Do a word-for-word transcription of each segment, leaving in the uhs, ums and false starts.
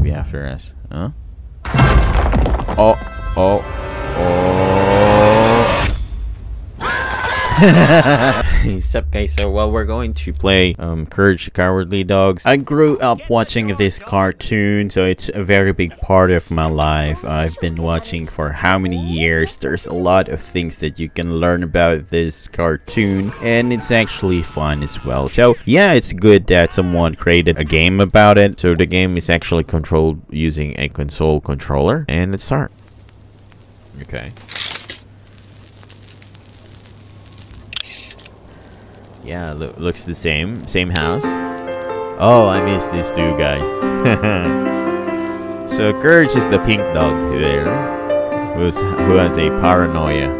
will be after us. Huh? Oh, oh, oh. What's up, guys? So, well, we're going to play um, Courage the Cowardly Dogs. I grew up watching this cartoon, so it's a very big part of my life. I've been watching for how many years? There's a lot of things that you can learn about this cartoon, and it's actually fun as well. So, yeah, it's good that someone created a game about it. So, the game is actually controlled using a console controller, and let's start. Okay. Yeah, lo looks the same. Same house. Oh, I missed these two guys. So Courage is the pink dog there, who's, who has a paranoia.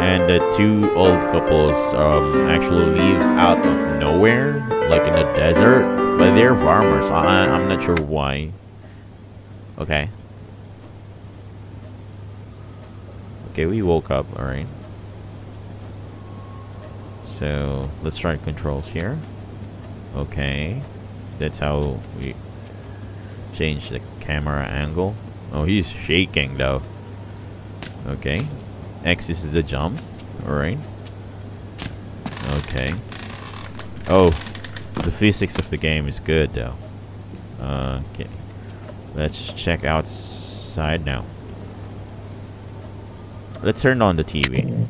And the two old couples um, actually lives out of nowhere, like in the desert. But they're farmers. I I'm not sure why. Okay. Okay, we woke up. All right. So let's try controls here. Okay, that's how we change the camera angle. Oh, he's shaking though. Okay, X is the jump. All right. Okay. Oh, the physics of the game is good though. Uh, okay, let's check outside now. Let's turn on the T V.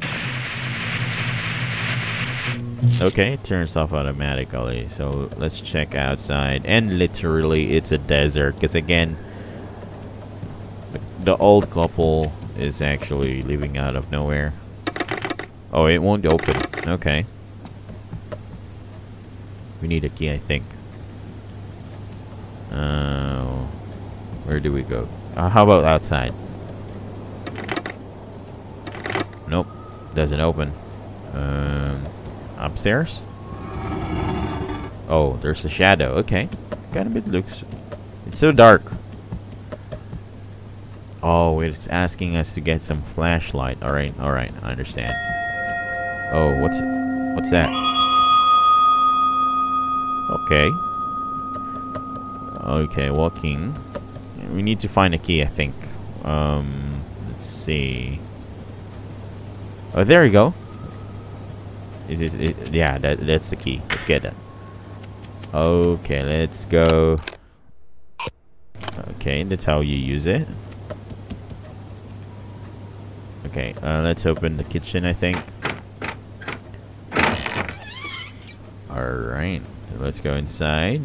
Okay, it turns off automatically, so let's check outside. And literally, it's a desert, because again, the old couple is actually living out of nowhere. Oh, it won't open. Okay. We need a key, I think. Uh, where do we go? Uh, how about outside? Nope, doesn't open. Um... Upstairs? Oh, there's a shadow. Okay. Kind of it looks... It's so dark. Oh, it's asking us to get some flashlight. Alright, alright. I understand. Oh, what's... What's that? Okay. Okay, walking. We need to find a key, I think. Um, let's see. Oh, there we go. Is it, it, yeah, that, that's the key. Let's get that. Okay, let's go. Okay, that's how you use it. Okay, uh, let's open the kitchen, I think. Alright, let's go inside.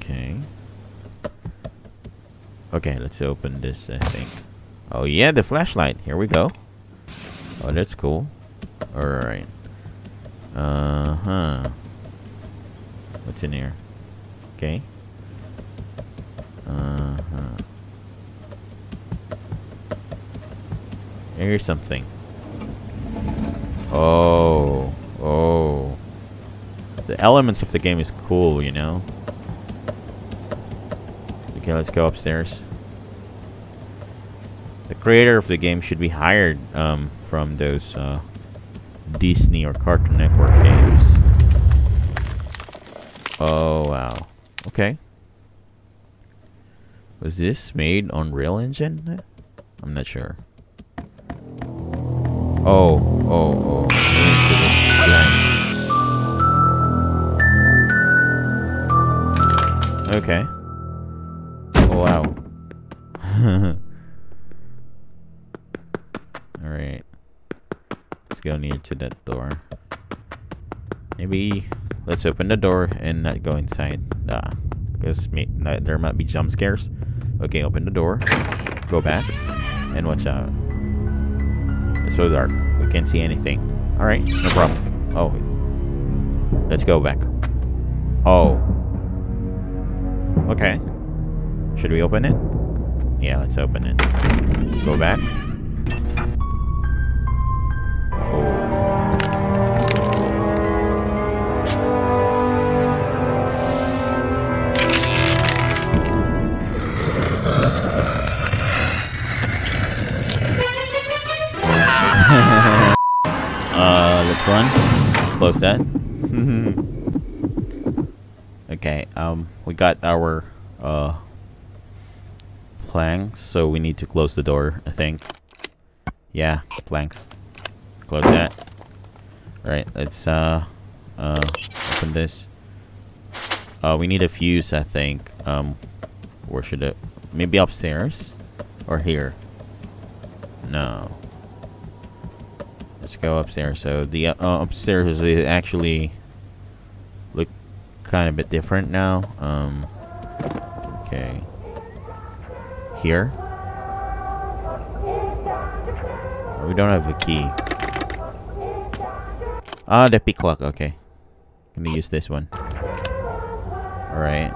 Okay. Okay, let's open this, I think. Oh yeah, the flashlight. Here we go. Oh, that's cool. Alright. Uh-huh. What's in here? Okay. Uh-huh. Here's something. Oh. Oh. The elements of the game is cool, you know? Okay, let's go upstairs. The creator of the game should be hired um, from those uh, Disney or Cartoon Network games. Oh, wow. Okay. Was this made on Unreal Engine? I'm not sure. Oh, oh, oh. Okay. Oh, wow. Alright, let's go near to that door. Maybe let's open the door and not go inside. Nah, because there might be jump scares. Okay, open the door, go back, and watch out. It's so dark, we can't see anything. Alright, no problem. Oh, let's go back. Oh. Okay. Should we open it? Yeah, let's open it. Go back. Uh, let's run. Close that. Okay, um, we got our uh, planks, so we need to close the door, I think. Yeah, planks. Close that. Right, let's uh, uh, open this. Uh, we need a fuse, I think. Um, where should it? Maybe upstairs? Or here? No. Let's go upstairs. So the uh, upstairs is actually look kind of a bit different now. Um, okay. Here? We don't have a key. Ah, the pick lock. Okay. Let me use this one. Alright.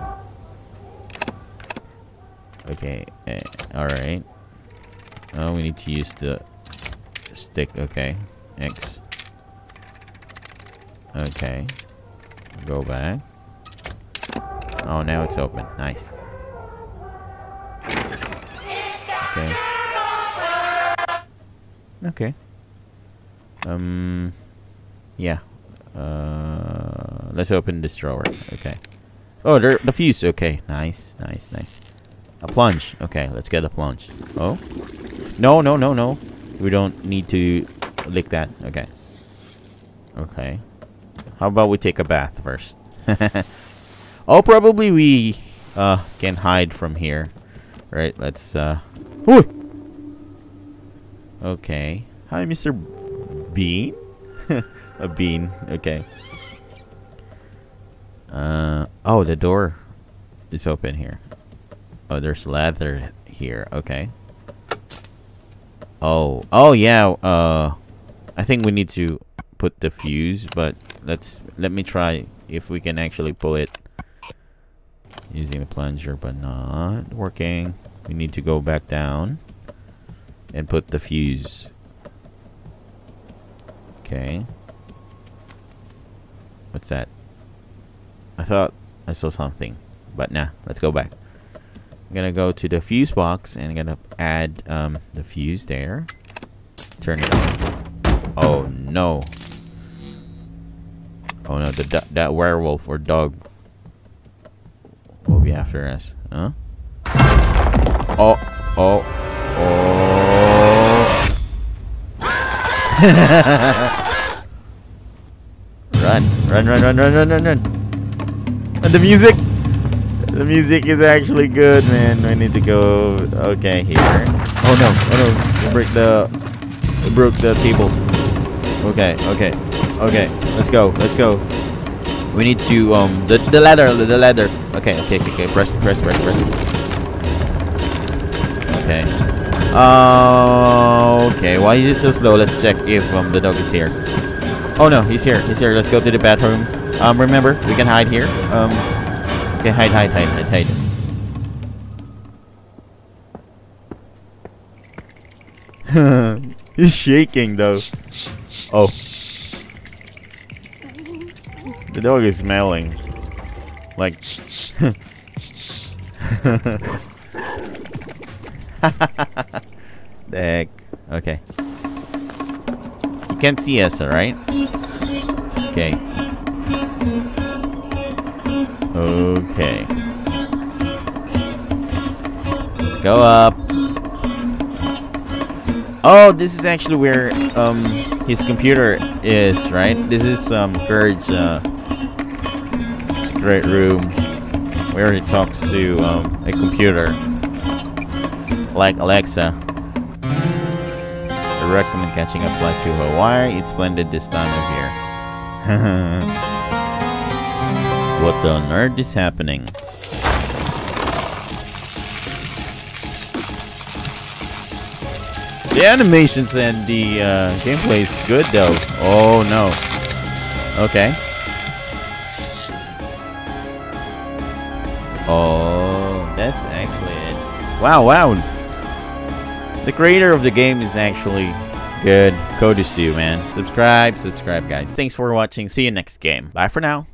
Okay. Eh, Alright. Oh, we need to use the stick. Okay. X. Okay. Go back. Oh, now it's open. Nice. Okay. Okay. Um. Yeah. Uh. Let's open this drawer. Okay. Oh, there, the fuse. Okay. Nice. Nice. Nice. A plunge. Okay. Let's get a plunge. Oh. No. No. No. No. We don't need to lick that. Okay. Okay. How about we take a bath first? Oh, probably we uh can hide from here. Right. Let's uh. Ooh! Okay. Hi, Mister Bean? A bean. Okay. Uh, oh, the door is open here. Oh, there's leather here. Okay. Oh. Oh, yeah. Uh, I think we need to put the fuse, but let's let me try if we can actually pull it using the plunger, but not working. We need to go back down. And put the fuse. Okay. What's that? I thought I saw something. But nah, let's go back. I'm gonna go to the fuse box and I'm gonna add um, the fuse there. Turn it on. Oh no. Oh no, the that werewolf or dog will be after us. Huh? Oh, oh, oh. Run, run, run, run, run, run, run, run. And the music, the music is actually good, man. We need to go. Okay, here. Oh no, oh no, we broke the, we broke the table. Okay, okay, okay. Let's go, let's go. We need to um the the ladder, the ladder. Okay, okay, okay. Press, press, press, press. Okay. Uh, okay, why is it so slow? Let's check if um, the dog is here. Oh no, he's here, he's here. Let's go to the bathroom. Um, remember, we can hide here. Um, okay, hide, hide, hide, hide, hide. He's shaking though. Oh. The dog is smelling. Like. The heck. Okay. You can't see us, alright? Okay. Okay. Let's go up. Oh, this is actually where um his computer is, right? This is um Courage uh this great room where he talks to um a computer. Like Alexa. I recommend catching a flight to Hawaii. It's splendid this time of year. What the nerd is happening? The animations and the uh, gameplay is good though. Oh no. Okay. Oh, that's actually it. Wow, wow. The creator of the game is actually good. Kudos to you, man. Subscribe, subscribe, guys. Thanks for watching. See you next game. Bye for now.